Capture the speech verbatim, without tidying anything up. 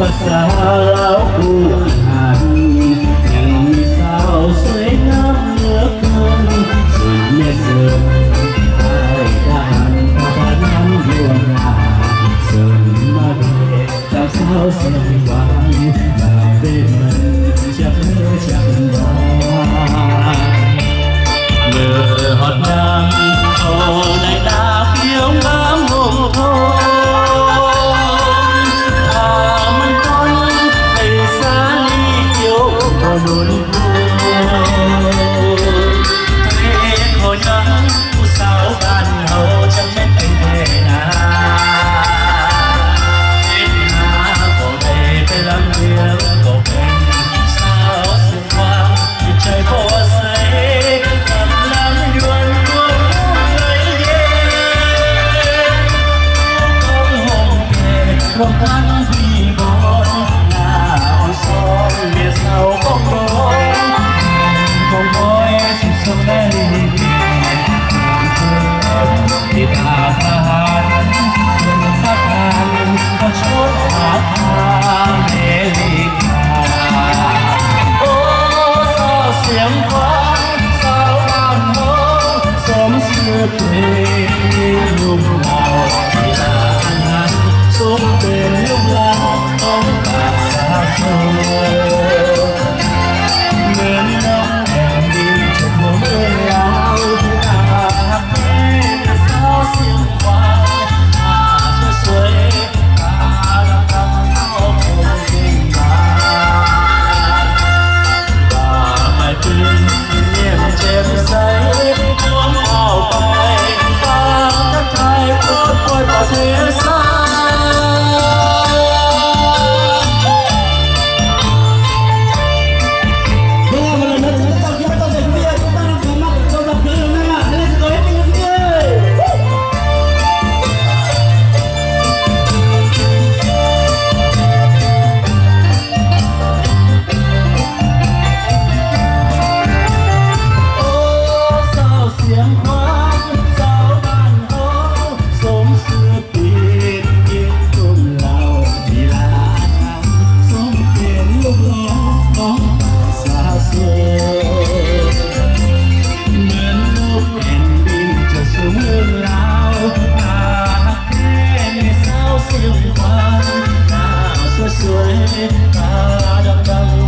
ภาษาเราคู่ขันยังมีสาวสวยงามเหลือเกินสิ่งเมเสือไอ้ด้านภาษาน้ำดวงราเสริมมาเด็กเจ้าสาวสวยหวานมาเป็นมันจะเลือจะรอเลือหอดน้ำโอ้ในตาเขียวงามโง่สวยตาดำดำ